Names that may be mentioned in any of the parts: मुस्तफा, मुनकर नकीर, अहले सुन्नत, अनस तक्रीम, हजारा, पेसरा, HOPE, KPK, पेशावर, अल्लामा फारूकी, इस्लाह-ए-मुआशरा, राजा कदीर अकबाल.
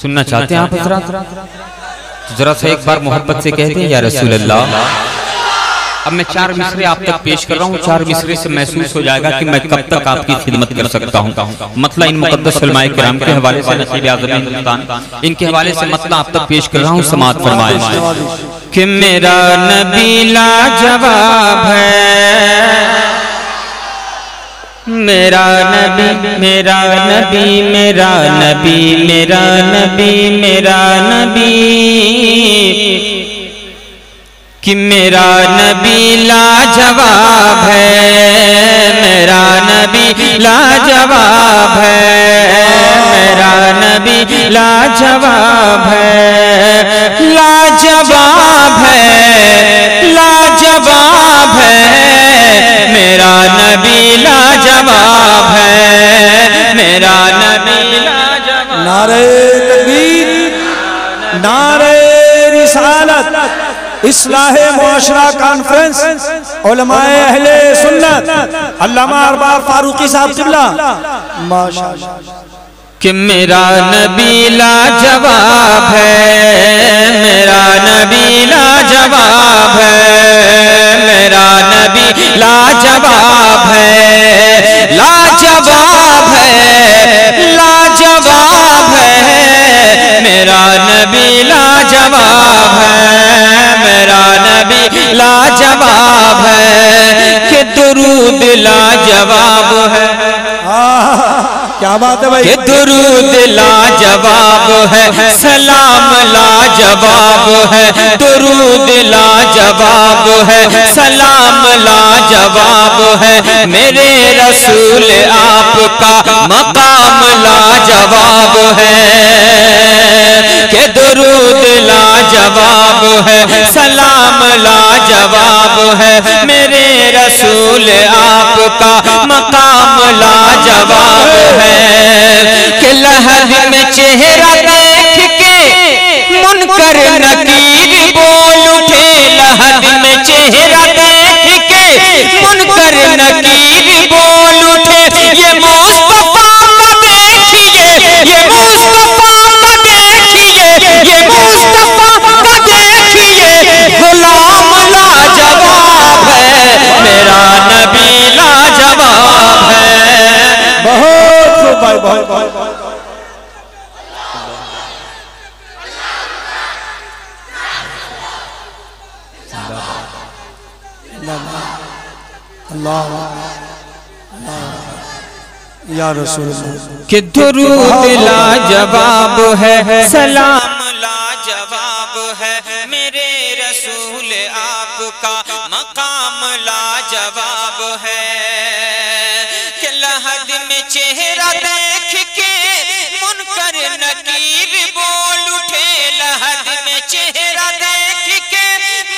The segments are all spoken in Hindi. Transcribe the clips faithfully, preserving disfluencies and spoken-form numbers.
सुनना चाहते हैं आप हज़रात? जरा सा एक बार मोहब्बत से कहते हैं या रसूल अल्लाह। अब मैं चार मिसरे आप तक पेश कर रहा हूँ, चार मिसरे से महसूस हो जाएगा कि मैं कब तक आपकी खिदमत कर सकता हूँ। मतला इन मुक़द्दस उलमाए किराम के हवाले से, नसीब आज़म हिंदुस्तान, इनके हवाले से मतला आप तक पेश कर रहा हूँ। समाअत फरमाएं कि मेरा नबी लाजवाब है, मेरा नबी मेरा नबी मेरा नबी मेरा नबी मेरा नबी, कि मेरा नबी लाजवाब है, मेरा नबी लाजवाब है, मेरा नबी लाजवाब है, लाजवाब है, लाजवाब है, मेरा नबी लाजवाब है, मेरा नबी लाजवाब। नारे तकबीर, नारे रिसालत, इस्लाह-ए-मुआशरा कॉन्फ्रेंस, उलमाए अहले सुन्नत, अल्लामा फारूकी साहब क़िबला। माशाअल्लाह कि मेरा नबी लाजवाब है, मेरा नबी लाजवाब है, मेरा नबी लाजवाब है, लाजवाब है, लाजवाब है, मेरा नबी लाजवाब है, मेरा नबी लाजवाब है, कि दुरूद लाजवाब है। क्या बात है भाई, दुरूद लाजवाब है, सलाम लाजवाब है, दुरूद लाजवाब है, सलाम लाजवाब है, मेरे रसूल आपका मकाम लाजवाब है, के दुरूद लाजवाब है, सलाम लाजवाब है, मेरे रसूल आपका मकाम लाजवाब है, कि लहर में चेहरा देख के मुनकर नकीर बोल उठे, लहर में चेहरा देख के मुनकर नकीर बोल उठे, ये मुस्तफा को देखिए, ये मुस्तफा को देखिए, ये मुस्तफा को देखिए, गुलाम लाजवाब है, मेरा नबी लाजवाब है। बहुत भाई भाई भाई भाई या रसूल के दुरूद लाजवाब है, सलाम लाजवाब है, मेरे रसूल आपका मकाम लाजवाब है, के लहद में चेहरा देख के मुनकर नकीर बोल उठे, लहद में चेहरा देख के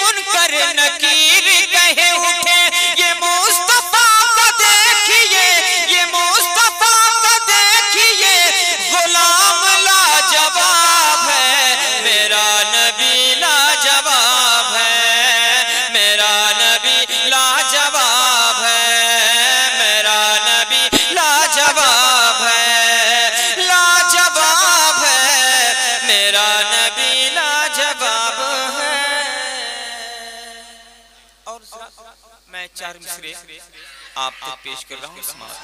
मुनकर नकीर कहे उठे, ये मुस्तफा को देखिए, ये मुस्तफा को देखिए, गुलाम लाजवाब है, मेरा नबी लाजवाब है, मेरा नबी लाजवाब है, मेरा नबी लाजवाब है, लाजवाब है, मेरा नबी लाजवाब है। और मैं चार मिसरे आप तक पेश कर रहा हूँ। समाप्त।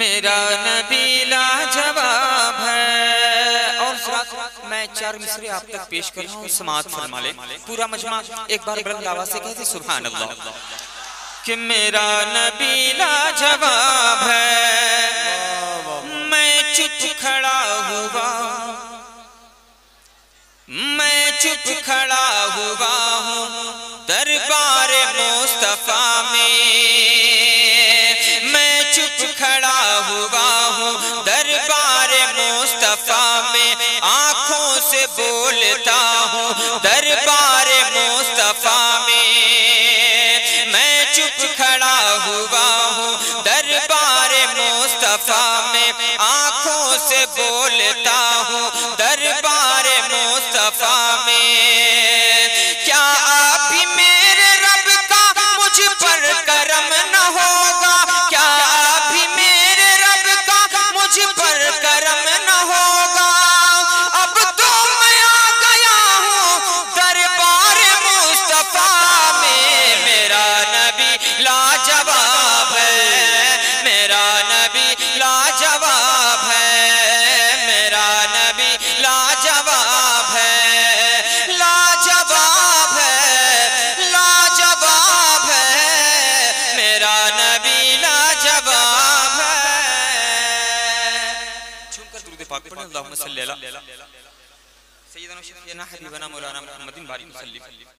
मेरा नबी लाजवाब है। और साथ मैं चार मिसरे आप तक पेश कर रहा हूँ। समाअत फरमा ले पूरा मजमा एक बार बुलंद आवाज से कहते सुभान अल्लाह। कि मेरा नबी लाजवाब है, मैं चुप खड़ा हुआ, मैं चुप खड़ा हुआ हूँ दरबार मुस्तफा में, मैं चुप खड़ा हुआ हूँ दरबार मुस्तफा में, आँखों से बोलता हूँ दरबार मुस्तफा में, मैं चुप खड़ा हुआ हूँ दरबार मुस्तफा में, आँखों से बोलता हूँ दरबार मुस्तफा में, पढ़ें अल्लाहुम्मा सल्ली अला सय्यदना व शफीअना हबीबना मौलाना मुहम्मदिन बारिक सल्ली।